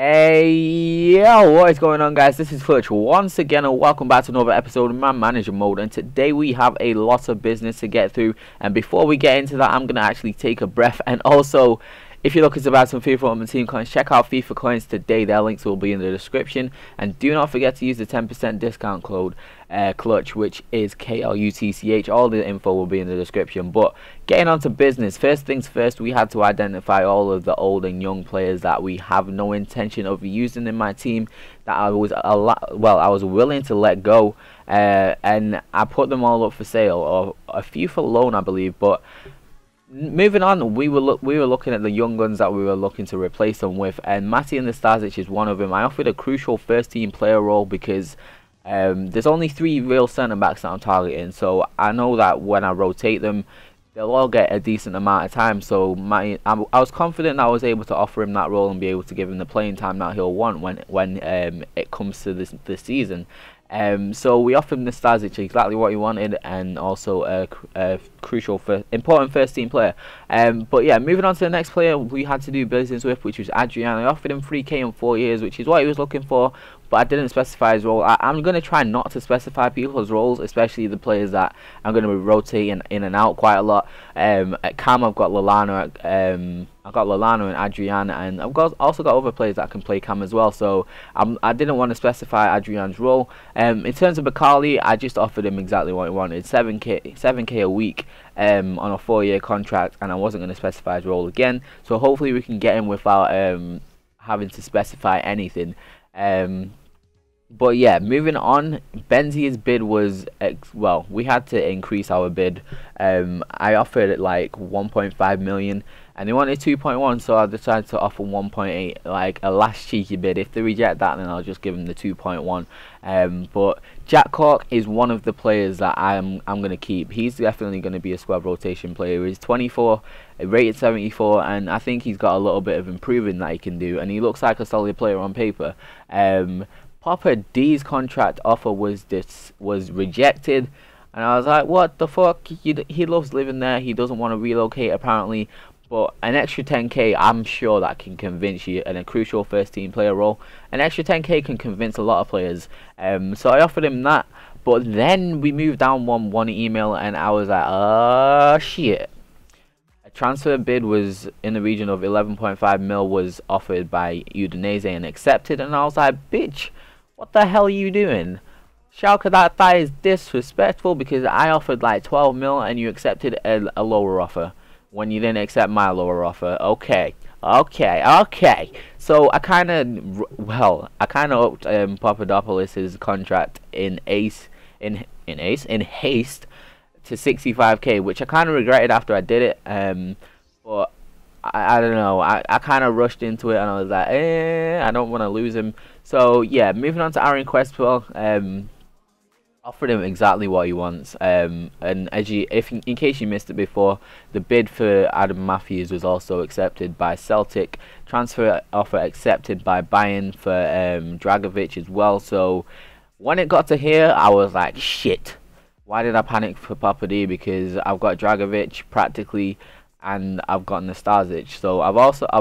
Hey, yo, what is going on, guys? This is Klutch once again, and welcome back to another episode of my manager mode. And today we have a lot of business to get through, and before we get into that, I'm gonna actually take a breath. And also, if you're looking to buy some FIFA on the team coins, check out FIFA coins today. Their links will be in the description, and do not forget to use the 10% discount code Klutch, which is KLUTCH. All the info will be in the description. But getting on to business, first things first, we had to identify all of the old and young players that we have no intention of using in my team, that I was willing to let go, and I put them all up for sale, or a few for loan, I believe. But moving on, we were looking at the young guns that we were looking to replace them with, and Matija Nastasić is one of them. I offered a crucial first-team player role because there's only 3 real centre-backs that I'm targeting, so I know that when I rotate them, they'll all get a decent amount of time. So I was confident that I was able to offer him that role and be able to give him the playing time that he'll want when it comes to this season. So we offered Nastasić exactly what he wanted, and also a crucial, important first-team player. But yeah, moving on to the next player we had to do business with, which was Adriano. I offered him 3K in 4 years, which is what he was looking for, but I didn't specify his role. I'm going to try not to specify people's roles, especially the players that I'm going to be rotating in and out quite a lot. At Cam, I've got Lallana. I've got Lallana and Adriano, and I've also got other players that can play Cam as well, so I didn't want to specify Adriano's role. In terms of Bacali, I just offered him exactly what he wanted, 7K a week on a 4-year contract, and I wasn't going to specify his role again, so hopefully we can get him without having to specify anything. But yeah, moving on, Benzia's bid was, well, we had to increase our bid. I offered it like 1.5 million and they wanted 2.1, so I decided to offer 1.8, like a last cheeky bid. If they reject that, then I'll just give them the 2.1. But Jack Cork is one of the players that I'm going to keep. He's definitely going to be a squad rotation player. He's 24, rated 74, and I think he's got a little bit of improving that he can do, and he looks like a solid player on paper. Papa D's contract offer was rejected, and I was like, what the fuck? He loves living there. He doesn't want to relocate apparently, but an extra 10K, I'm sure that can convince you, and a crucial first-team player role. An extra 10K can convince a lot of players. So I offered him that, but then we moved down one email, and I was like, oh shit. Transfer bid was in the region of 11.5 mil was offered by Udinese and accepted, and I was like, bitch, what the hell are you doing? Schalke, that is disrespectful, because I offered like 12 mil and you accepted a lower offer when you didn't accept my lower offer. Okay. So I kind of, upped Papadopoulos' contract in haste to 65K, which I kind of regretted after I did it, but I don't know, I kind of rushed into it, and I was like, I don't want to lose him. So yeah, moving on to Aaron Questwell, offered him exactly what he wants, and as in case you missed it before, the bid for Adam Matthews was also accepted by Celtic, transfer offer accepted by Bayern for Dragovic as well. So when it got to here, I was like, shit, why did I panic for Papa D? Because I've got Dragovic practically, and I've got Nastasić. So I've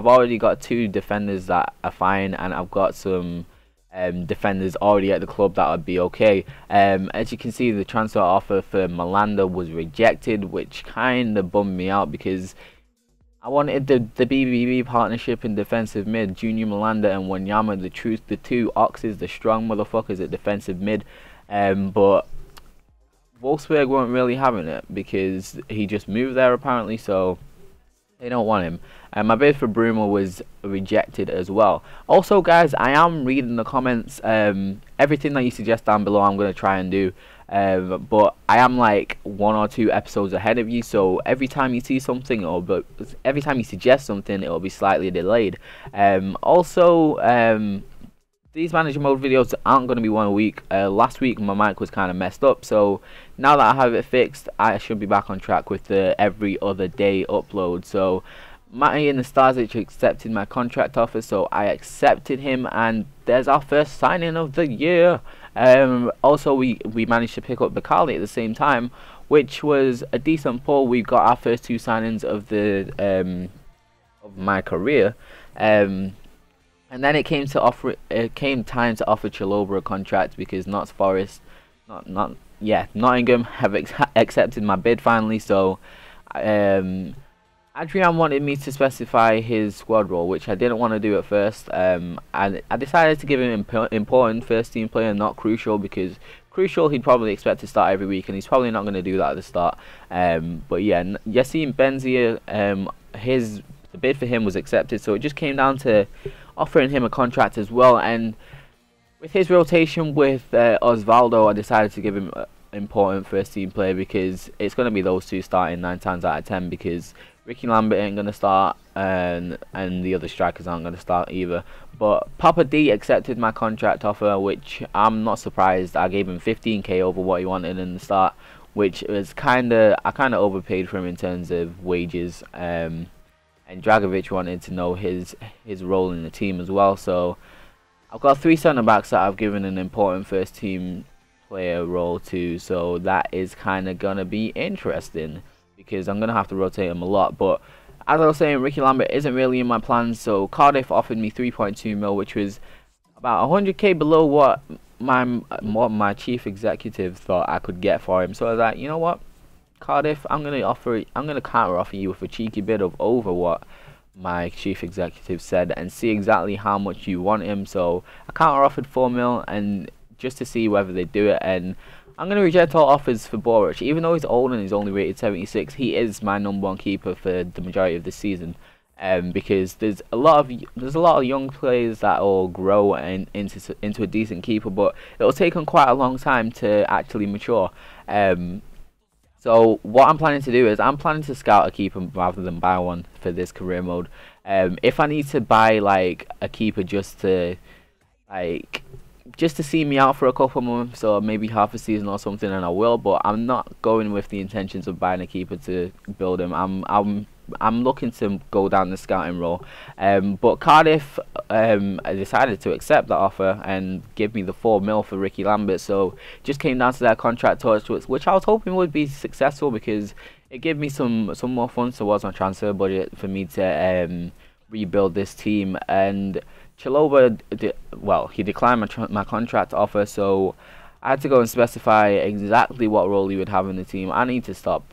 already got 2 defenders that are fine, and I've got some defenders already at the club that would be okay. As you can see, the transfer offer for Melanda was rejected, which kind of bummed me out because I wanted the BBB partnership in defensive mid, Junior Melanda and Wanyama, the 2 oxes, the strong motherfuckers at defensive mid, but Wolfsburg weren't really having it because he just moved there apparently, so they don't want him. And my bid for Bruma was rejected as well. Also, guys, I am reading the comments. Everything that you suggest down below, I'm going to try and do. But I am like 1 or 2 episodes ahead of you, so every time you see something, but every time you suggest something, it will be slightly delayed. These manager mode videos aren't going to be one a week. Last week my mic was kind of messed up, so now that I have it fixed, I should be back on track with the every other day upload. So Matija Nastasić accepted my contract offer, so I accepted him, and there's our first signing of the year. Also, we managed to pick up Bacali at the same time, which was a decent pull. We got our first 2 signings of my career. And then it came time to offer Chalobah a contract because Nottingham have accepted my bid finally. So Adrian wanted me to specify his squad role, which I didn't want to do at first. I decided to give him important first team player, not crucial, because crucial he'd probably expect to start every week, and he's probably not going to do that at the start. But yeah, Yassine Benzia, the bid for him was accepted, so it just came down to offering him a contract as well. And with his rotation with Osvaldo, I decided to give him important first team player because it's going to be those two starting 9 times out of 10 because Ricky Lambert ain't going to start and the other strikers aren't going to start either. But Papa D accepted my contract offer, which I'm not surprised. I gave him 15k over what he wanted in the start, which was I kind of overpaid for him in terms of wages. And Dragovic wanted to know his role in the team as well, so I've got 3 centre-backs that I've given an important first-team player role to, so that is kind of going to be interesting because I'm going to have to rotate them a lot. But as I was saying, Ricky Lambert isn't really in my plans, so Cardiff offered me 3.2 mil, which was about 100k below what my chief executive thought I could get for him. So I was like, you know what, Cardiff, I'm gonna counter-offer you with a cheeky bid of over what my chief executive said and see exactly how much you want him. So I counter-offered 4 mil and just to see whether they do it. And I'm gonna reject all offers for Boric, even though he's old and he's only rated 76. He is my #1 keeper for the majority of the season, because there's a lot of young players that will grow and into a decent keeper, but it'll take him quite a long time to actually mature. So what I'm planning to do is I'm planning to scout a keeper rather than buy one for this career mode. If I need to buy like a keeper just to see me out for a couple months or maybe half a season or something, and I will, but I'm not going with the intentions of buying a keeper to build him. I'm looking to go down the scouting role. But Cardiff decided to accept that offer and give me the 4 mil for Ricky Lambert. So just came down to their contract talks, which I was hoping would be successful because it gave me some more funds towards my transfer budget for me to rebuild this team. And Chalobah, he declined my contract offer, so I had to go and specify exactly what role he would have in the team. I need to stop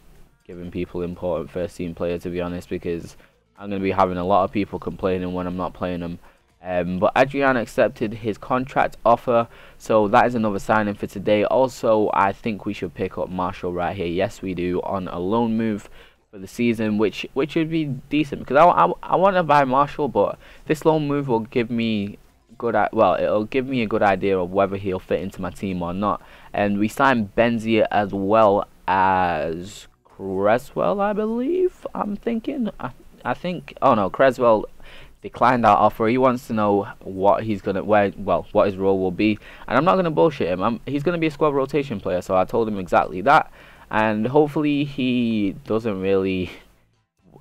giving people important first team player, to be honest, because I'm going to be having a lot of people complaining when I'm not playing them. But Adriano accepted his contract offer, so that is another signing for today. Also, I think we should pick up Marshall right here. Yes, we do, on a loan move for the season, which would be decent because I want to buy Marshall, but this loan move will give me a good idea of whether he'll fit into my team or not. And we signed Benzia as well as Cresswell, I believe. Cresswell declined that offer. He wants to know what his role will be, and I'm not going to bullshit him. He's going to be a squad rotation player, so I told him exactly that, and hopefully he doesn't really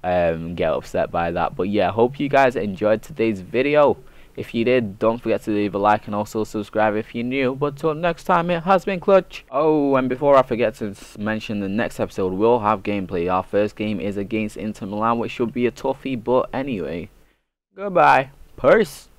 get upset by that. But yeah, hope you guys enjoyed today's video. If you did, don't forget to leave a like and also subscribe if you're new. But till next time, it has been Klutch. Oh, and before I forget to mention, the next episode will have gameplay. Our first game is against Inter Milan, which should be a toughie. But anyway, goodbye. Peace.